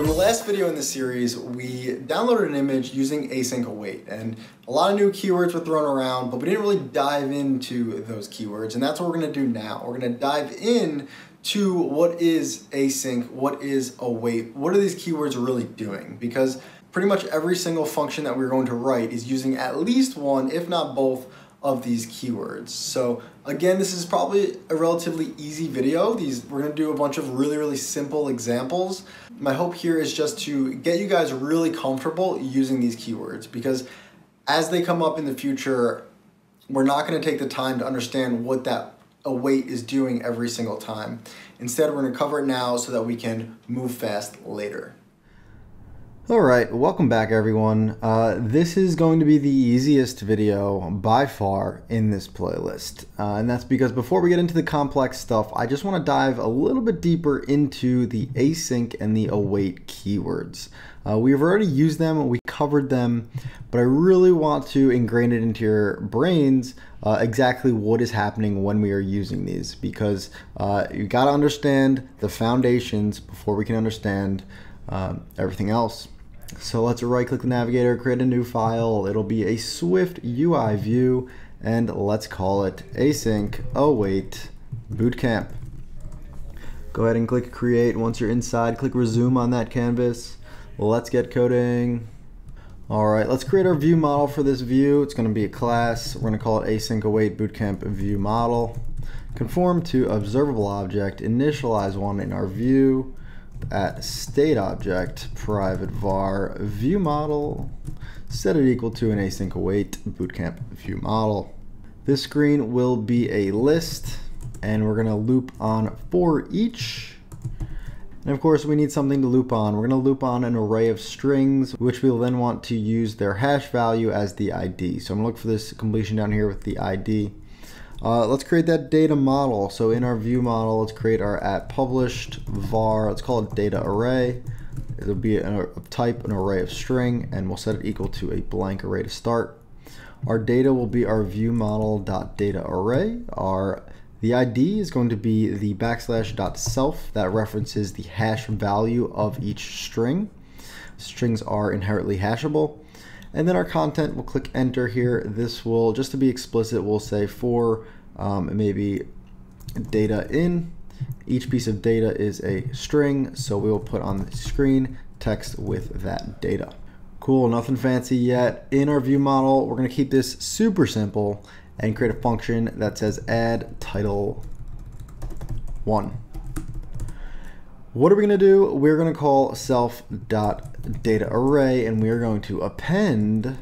So in the last video in this series, we downloaded an image using async await, and a lot of new keywords were thrown around, but we didn't really dive into those keywords, and that's what we're gonna do now. We're gonna dive in to what is async, what is await, what are these keywords really doing? Because pretty much every single function that we're going to write is using at least one, if not both, of these keywords. So again, this is probably a relatively easy video. We're gonna do a bunch of really simple examples. My hope here is just to get you guys really comfortable using these keywords, because as they come up in the future, we're not gonna take the time to understand what that await is doing every single time. Instead, we're gonna cover it now so that we can move fast later. All right, welcome back everyone. This is going to be the easiest video by far in this playlist. And that's because before we get into the complex stuff, I just wanna dive a little bit deeper into the async and the await keywords. We've already used them, we covered them, but I really want to ingrain it into your brains exactly what is happening when we are using these, because you gotta understand the foundations before we can understand everything else. So let's right-click the navigator, create a new file. It'll be a Swift UI view, and let's call it async await bootcamp. Go ahead and click create. Once you're inside, click resume on that canvas. Let's get coding. All right, let's create our view model for this view. It's gonna be a class. We're gonna call it async await bootcamp view model. Conform to observable object, initialize one in our view. At state object, private var view model, set it equal to an async await bootcamp view model. This screen will be a list, and we're gonna loop on for each. And of course, we need something to loop on. We're gonna loop on an array of strings, which we'll then want to use their hash value as the ID. So I'm gonna look for this completion down here with the ID. Let's create that data model. So in our view model, let's create our at published var, let's call it data array. It'll be an array of string, and we'll set it equal to a blank array to start. Our data will be our view model dot data array. The ID is going to be the backslash dot self that references the hash value of each string. Strings are inherently hashable. And then our content, we'll click enter here. This will, just to be explicit, we'll say for maybe data in. Each piece of data is a string, so we will put on the screen text with that data. Cool, nothing fancy yet. In our view model, we're gonna keep this super simple and create a function that says add title 1. What are we gonna do? We're gonna call self.dataArray, and we are going to append,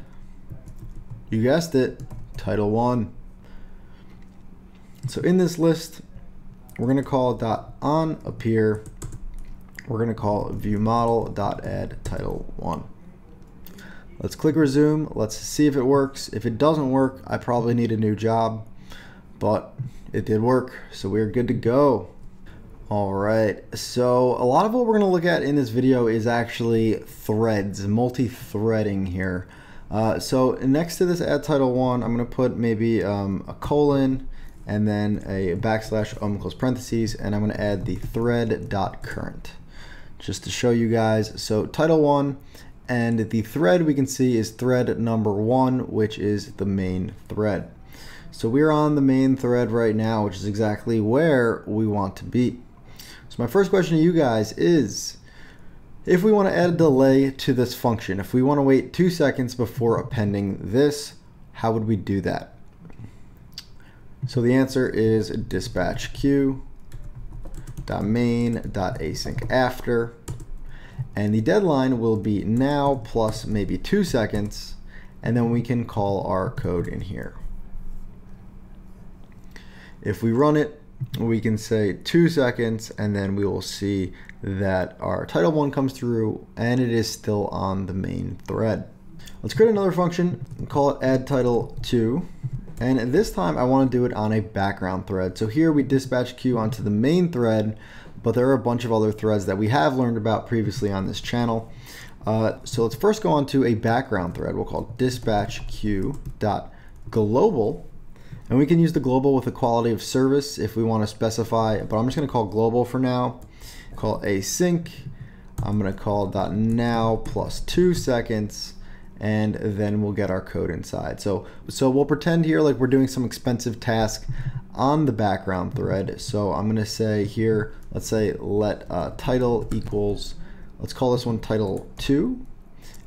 you guessed it, title 1. So in this list, we're gonna call .onAppear, we're gonna call viewModel.addTitle1. Let's click resume, let's see if it works. If it doesn't work, I probably need a new job, but it did work, so we're good to go. All right, so a lot of what we're gonna look at in this video is actually threads, multi-threading here. So next to this add title 1, I'm gonna put maybe a colon and then a backslash close parentheses, and I'm gonna add the thread.current just to show you guys. So title 1 and the thread we can see is thread number 1, which is the main thread. So we're on the main thread right now, which is exactly where we want to be. So my first question to you guys is, if we want to add a delay to this function, if we want to wait 2 seconds before appending this, how would we do that? So the answer is dispatch queue.main.async after, and the deadline will be now plus maybe 2 seconds, and then we can call our code in here. If we run it, we can say 2 seconds, and then we will see that our title 1 comes through, and it is still on the main thread. Let's create another function and call it add title 2. And this time I want to do it on a background thread. So here we dispatch queue onto the main thread, but there are a bunch of other threads that we have learned about previously on this channel. So let's first go on to a background thread. We'll call dispatch queue.global. And we can use the global with a quality of service if we want to specify, but I'm just going to call global for now. Call async I'm going to call .now plus 2 seconds, and then we'll get our code inside. So we'll pretend here like we're doing some expensive task on the background thread. So I'm going to say here, let's say let title equals, let's call this one title 2,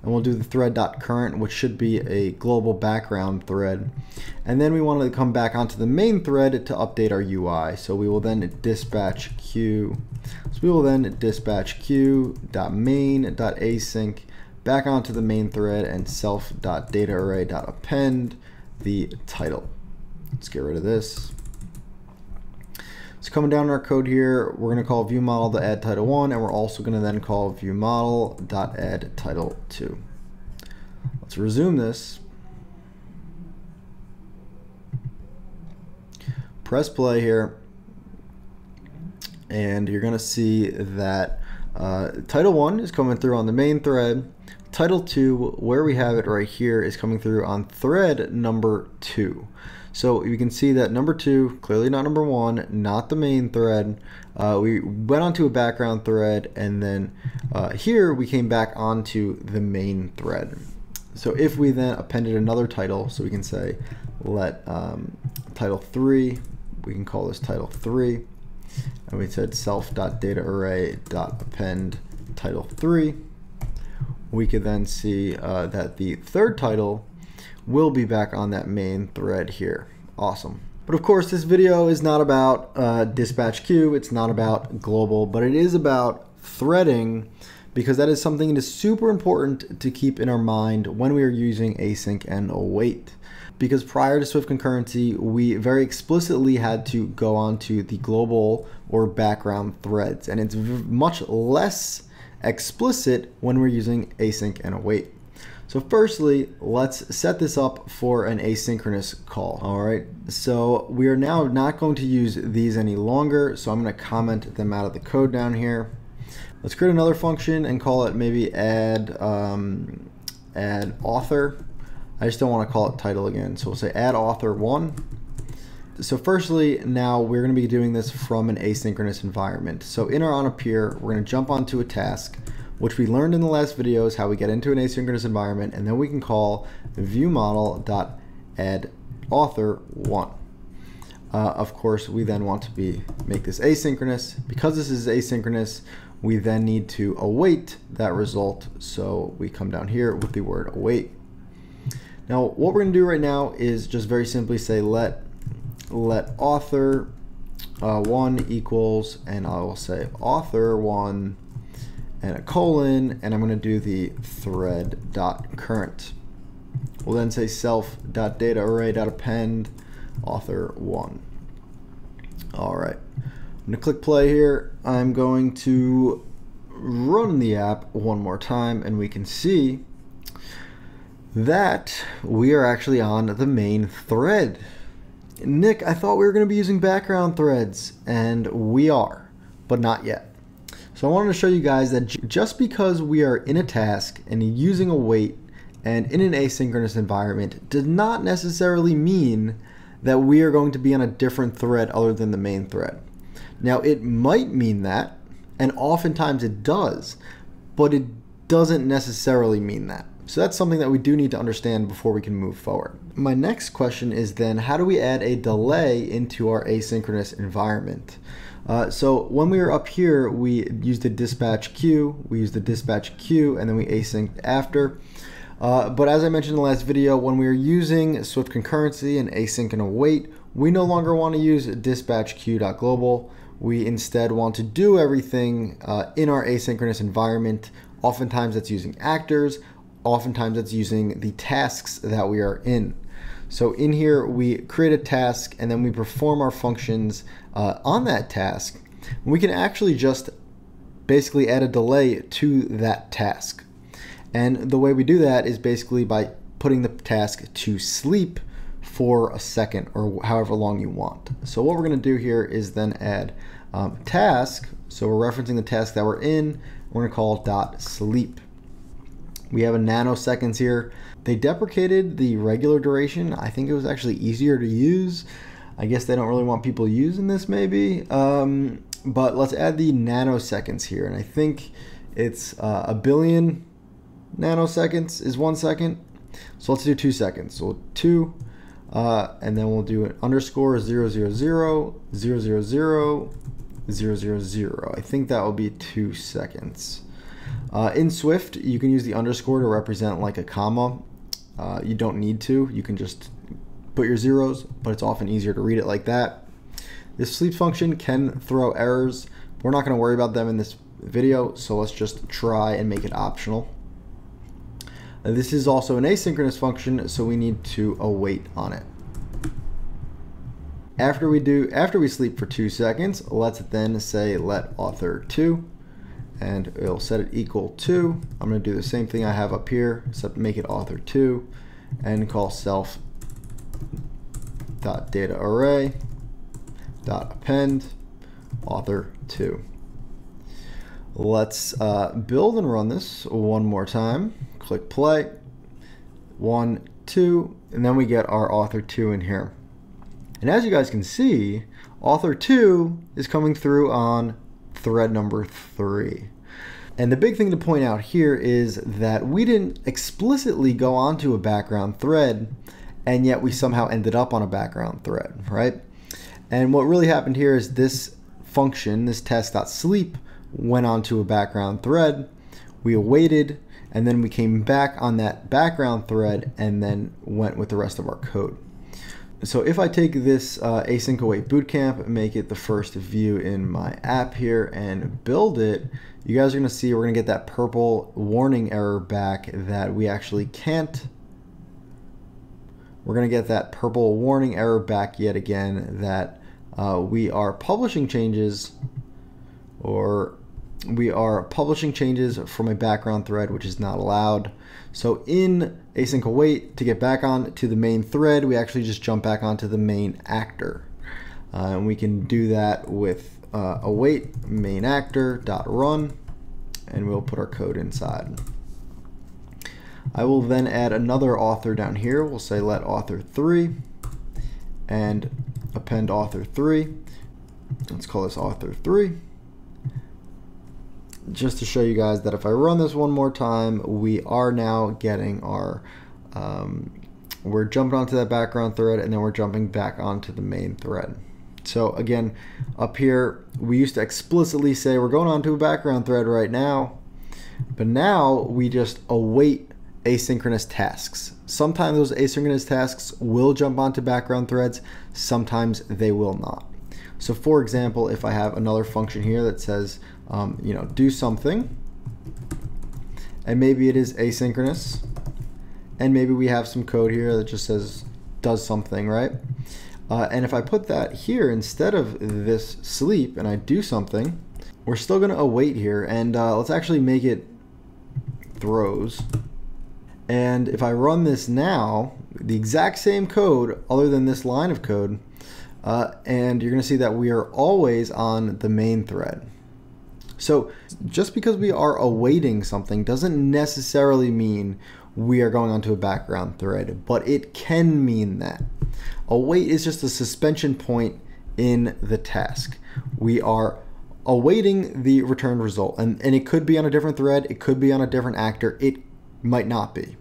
and we'll do the thread.current, which should be a global background thread. And then we want to come back onto the main thread to update our UI. So we will then dispatch queue. So we will then dispatch queue.main.async back onto the main thread and self.dataarray.append the title. Let's get rid of this. So coming down our code here, we're going to call viewModel.addTitle1, and we're also going to then call viewModel.addTitle2. Let's resume this. Press play here, and you're going to see that title 1 is coming through on the main thread. Title 2, where we have it right here, is coming through on thread number 2. So you can see that number 2, clearly not number 1, not the main thread. We went onto a background thread, and then here we came back onto the main thread. So if we then appended another title, so we can say let title 3, we can call this title 3, and we said self.dataarray.append title 3. We could then see that the third title will be back on that main thread here. Awesome. But of course, this video is not about dispatch queue, it's not about global, but it is about threading, because that is something that is super important to keep in our mind when we are using async and await. Because prior to Swift concurrency, we very explicitly had to go on to the global or background threads, and it's much less explicit when we're using async and await. So firstly, let's set this up for an asynchronous call. All right, so we are now not going to use these any longer, so I'm going to comment them out of the code down here. Let's create another function and call it maybe add author. I just don't want to call it title again, so we'll say add author 1. So firstly, now we're going to be doing this from an asynchronous environment. So in our onAppear, we're going to jump onto a task, which we learned in the last video is how we get into an asynchronous environment, and then we can call viewModel.addAuthor1. Of course, we then want to make this asynchronous. Because this is asynchronous, we then need to await that result. So we come down here with the word await. Now, what we're going to do right now is just very simply say let author 1 equals, and I will say author 1 and a colon, and I'm going to do the thread.current. We'll then say self.dataarray.append author 1. All right, I'm going to click play here. I'm going to run the app one more time, and we can see that we are actually on the main thread. Nick, I thought we were going to be using background threads, and we are, but not yet. So I wanted to show you guys that just because we are in a task and using await and in an asynchronous environment does not necessarily mean that we are going to be on a different thread other than the main thread. Now, it might mean that, and oftentimes it does, but it doesn't necessarily mean that. So that's something that we do need to understand before we can move forward. My next question is then, how do we add a delay into our asynchronous environment? So when we were up here, we used the dispatch queue, and then we asynced after. But as I mentioned in the last video, when we were using Swift concurrency and async and await, we no longer want to use dispatch queue.global. We instead want to do everything in our asynchronous environment. Oftentimes that's using actors. Oftentimes it's using the tasks that we are in. So in here, we create a task, and then we perform our functions on that task. We can actually just basically add a delay to that task. And the way we do that is basically by putting the task to sleep for a second, or however long you want. So what we're going to do here is then add task. So we're referencing the task that we're in. We're going to call .sleep. We have a nanoseconds here. They deprecated the regular duration. I think it was actually easier to use. I guess they don't really want people using this maybe. But let's add the nanoseconds here. And I think It's a billion nanoseconds is 1 second. So let's do 2 seconds. So 2, and then we'll do an underscore 000 000 000 000. I think that will be 2 seconds. In Swift, you can use the underscore to represent like a comma. You don't need to. You can just put your zeros, but it's often easier to read it like that. This sleep function can throw errors. We're not going to worry about them in this video, so let's just try and make it optional. This is also an asynchronous function, so we need to await on it. After we sleep for 2 seconds, let's then say let author 2, and it'll set it equal to. I'm going to do the same thing I have up here, except make it author 2, and call self.dataArray.append author 2. Let's build and run this one more time. Click play, 1, 2, and then we get our author 2 in here. And as you guys can see, author 2 is coming through on thread number 3. And the big thing to point out here is that we didn't explicitly go onto a background thread, and yet we somehow ended up on a background thread, right? And what really happened here is this function, this test.sleep, went onto a background thread. We awaited, and then we came back on that background thread and then went with the rest of our code. So if I take this async await bootcamp, make it the first view in my app here and build it, you guys are gonna see we're gonna get that purple warning error back that we actually can't. We're gonna get that purple warning error back yet again that we are publishing changes, or we are publishing changes from a background thread, which is not allowed. So in async await, to get back on to the main thread, we actually just jump back onto the main actor. And we can do that with await main actor.run, and we'll put our code inside. I will then add another author down here. We'll say let author 3 and append author 3. Let's call this author 3. Just to show you guys that if I run this one more time, we are now getting our, we're jumping onto that background thread, and then we're jumping back onto the main thread. So again, up here, we used to explicitly say we're going onto a background thread right now, but now we just await asynchronous tasks. Sometimes those asynchronous tasks will jump onto background threads, sometimes they will not. So for example, if I have another function here that says, you know, do something, and maybe it is asynchronous, and maybe we have some code here that just says does something, right? And if I put that here instead of this sleep and I do something, we're still going to await here, and let's actually make it throws. And if I run this now, the exact same code other than this line of code, and you're going to see that we are always on the main thread. So just because we are awaiting something doesn't necessarily mean we are going onto a background thread, but it can mean that. Await is just a suspension point in the task. We are awaiting the returned result, and it could be on a different thread, it could be on a different actor, it might not be.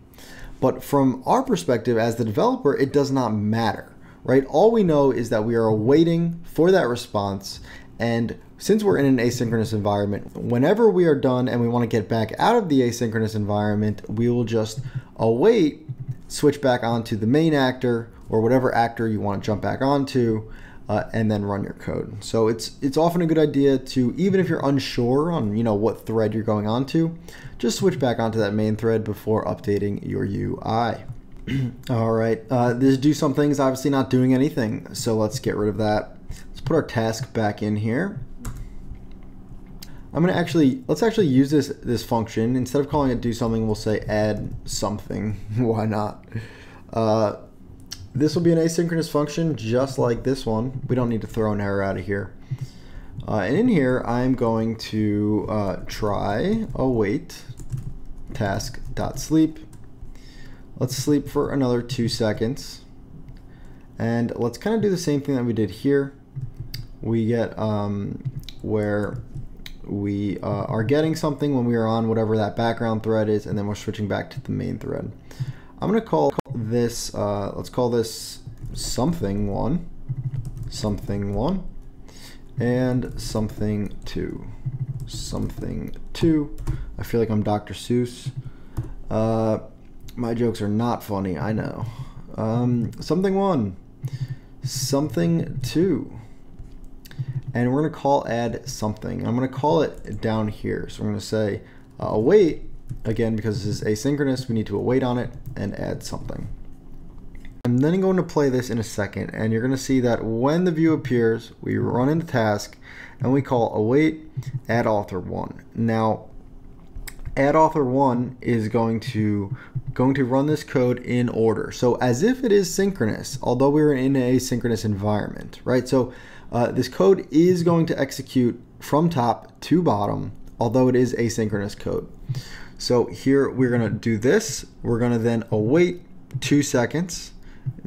But from our perspective as the developer, it does not matter, right? All we know is that we are awaiting for that response, and since we're in an asynchronous environment, whenever we are done and we want to get back out of the asynchronous environment, we will just await, switch back onto the main actor or whatever actor you want to jump back onto, and then run your code. So it's often a good idea to, even if you're unsure on what thread you're going onto, just switch back onto that main thread before updating your UI. All right, this do something is obviously not doing anything, so let's get rid of that. Let's put our task back in here. I'm gonna let's actually use this function. Instead of calling it do something, we'll say add something. Why not? This will be an asynchronous function just like this one. We don't need to throw an error out of here. And in here, I'm going to try await task.sleep. Let's sleep for another 2 seconds. And let's kind of do the same thing that we did here. We get where we are getting something when we are on whatever that background thread is, and then we're switching back to the main thread. I'm going to call this, let's call this something one, and something two, something two. I feel like I'm Dr. Seuss. My jokes are not funny, I know. Something one, something two. And we're gonna call add something. I'm gonna call it down here. So I'm gonna say await, again, because this is asynchronous, we need to await on it and add something. I'm then going to play this in a second, and you're gonna see that when the view appears, we run into task and we call await add author one. Now, add author one is going to run this code in order. So as if it is synchronous, although we're in an asynchronous environment, right? So this code is going to execute from top to bottom, although it is asynchronous code. So here we're going to do this. We're going to then await 2 seconds,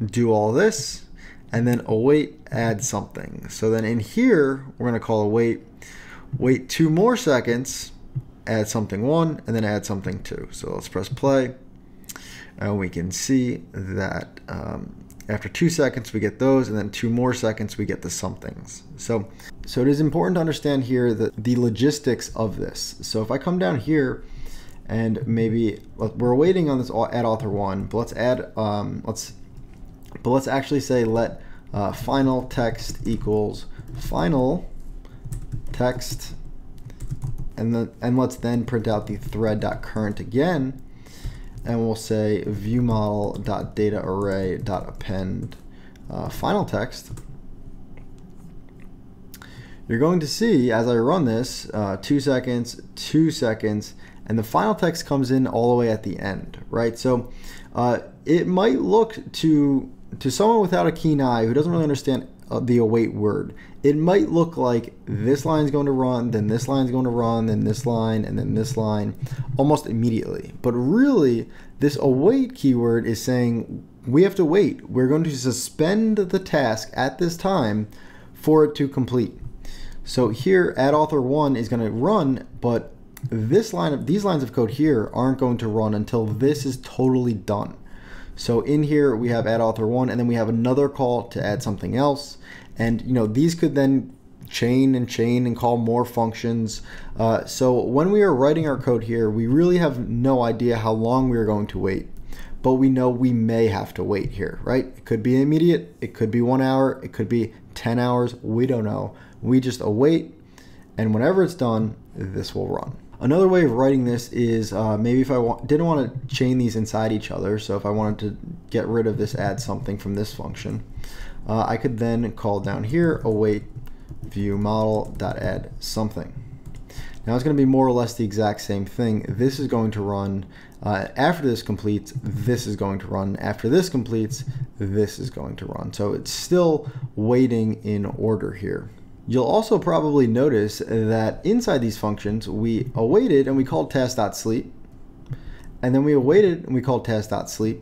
do all this, and then await add something. So then in here, we're going to call await, wait 2 more seconds, add something one, and then add something two. So let's press play, and we can see that after 2 seconds we get those, and then 2 more seconds we get the somethings. So it is important to understand here that the logistics of this. So if I come down here, and maybe we're waiting on this add author one, but let's add let's actually say let final text equals final text. And let's then print out the thread.current again, and we'll say viewModel.dataArray.append final text. You're going to see as I run this 2 seconds, 2 seconds, and the final text comes in all the way at the end, right? So it might look to someone without a keen eye who doesn't really understand the await word, it might look like this line's going to run, then this line's going to run, then this line, and then this line almost immediately. But really, this await keyword is saying we have to wait. We're going to suspend the task at this time for it to complete. So here, add author one is going to run, but this line of these lines of code here aren't going to run until this is totally done. So in here we have add author one, and then we have another call to add something else. And you know, these could then chain and call more functions. So when we are writing our code here, we really have no idea how long we're going to wait, but we know we may have to wait here, right? It could be immediate, it could be 1 hour, it could be 10 hours, we don't know. We just await, and whenever it's done, this will run. Another way of writing this is maybe if I didn't want to chain these inside each other, so if I wanted to get rid of this add something from this function, I could then call down here await viewModel.add something. Now it's going to be more or less the exact same thing. This is going to run after this completes, this is going to run. After this completes, this is going to run. So it's still waiting in order here. You'll also probably notice that inside these functions, we awaited and we called task.sleep, and then we awaited and we called task.sleep,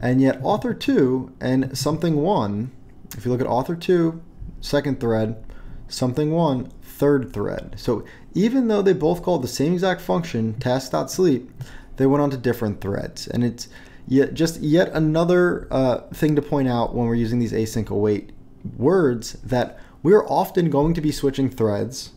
and yet author two and something one, if you look at author two, second thread, something one, third thread. So even though they both called the same exact function, task.sleep, they went on to different threads. And it's yet another thing to point out when we're using these async await words, that we're often going to be switching threads,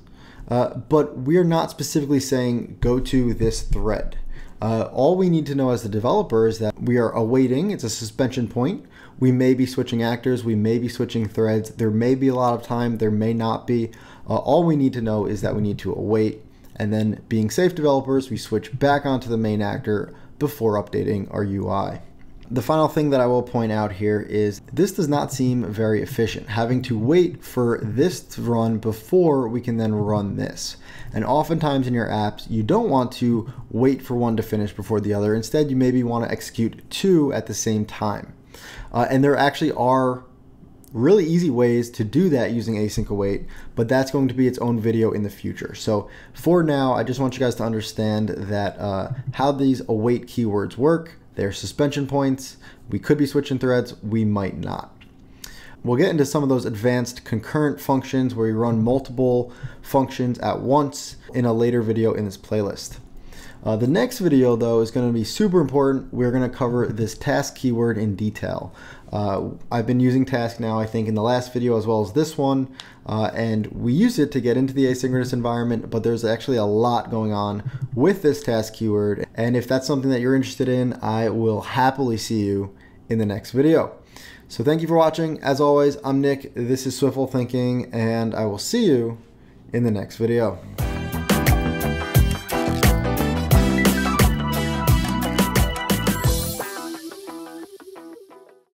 but we're not specifically saying go to this thread. All we need to know as the developer is that we are awaiting, it's a suspension point. We may be switching actors, we may be switching threads, there may be a lot of time, there may not be. All we need to know is that we need to await, and then being safe developers, we switch back onto the main actor before updating our UI. The final thing that I will point out here is this does not seem very efficient, having to wait for this to run before we can then run this. And oftentimes in your apps, you don't want to wait for one to finish before the other. Instead, you maybe want to execute two at the same time. And there actually are really easy ways to do that using async await, but that's going to be its own video in the future. So for now, I just want you guys to understand that how these await keywords work. They're suspension points. We could be switching threads. We might not. We'll get into some of those advanced concurrent functions where you run multiple functions at once in a later video in this playlist. The next video though is going to be super important. We're going to cover this task keyword in detail. I've been using task now, I think, in the last video as well as this one, and we use it to get into the asynchronous environment, but there's actually a lot going on with this task keyword, and if that's something that you're interested in, I will happily see you in the next video. So thank you for watching. As always, I'm Nick, this is Swiftful Thinking, and I will see you in the next video.